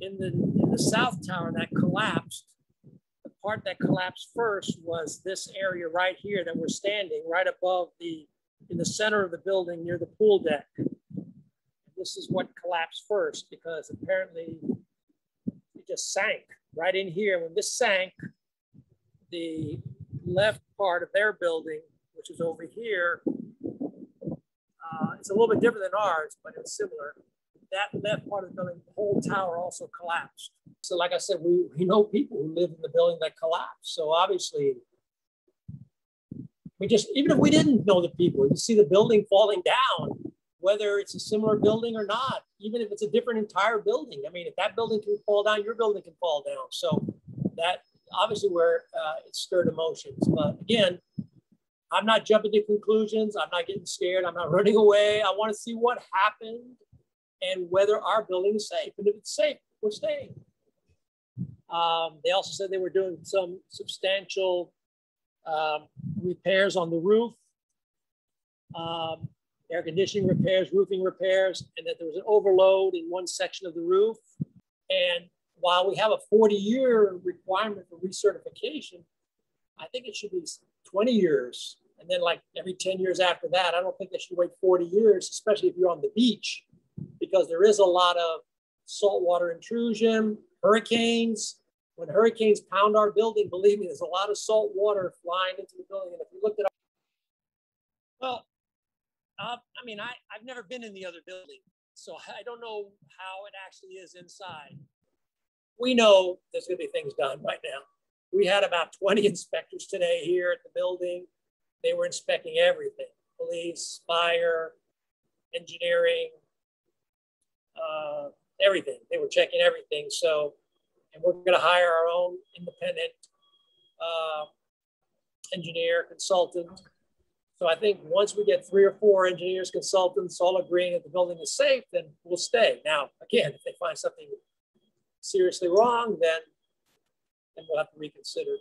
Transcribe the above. in the south tower that collapsed, the part that collapsed first was this area right here that we're standing right above in the center of the building near the pool deck. This is what collapsed first, because apparently it just sank right in here. When this sank, the left part of their building, which is over here, it's a little bit different than ours, but it's similar. That left part of the building, the whole tower also collapsed. So like I said, we know people who live in the building that collapsed. So obviously, even if we didn't know the people, you see the building falling down, whether it's a similar building or not, even if it's a different entire building. I mean, if that building can fall down, your building can fall down. So that obviously where it stirred emotions. But again, I'm not jumping to conclusions. I'm not getting scared. I'm not running away. I want to see what happened and whether our building is safe. And if it's safe, we're staying. They also said they were doing some substantial repairs on the roof. Air conditioning repairs, roofing repairs, and that there was an overload in one section of the roof. And while we have a 40-year requirement for recertification, I think it should be 20 years. And then like every 10 years after that, I don't think they should wait 40 years, especially if you're on the beach, because there is a lot of saltwater intrusion, hurricanes. When hurricanes pound our building, believe me, there's a lot of salt water flying into the building. And if you looked at I mean, I've never been in the other building, so I don't know how it actually is inside. We know there's going to be things done right now. We had about 20 inspectors today here at the building. They were inspecting everything: police, fire, engineering, everything. They were checking everything. So, and we're going to hire our own independent engineer consultant. So I think once we get 3 or 4 engineers, consultants, all agreeing that the building is safe, then we'll stay. Now, again, if they find something seriously wrong, then we'll have to reconsider.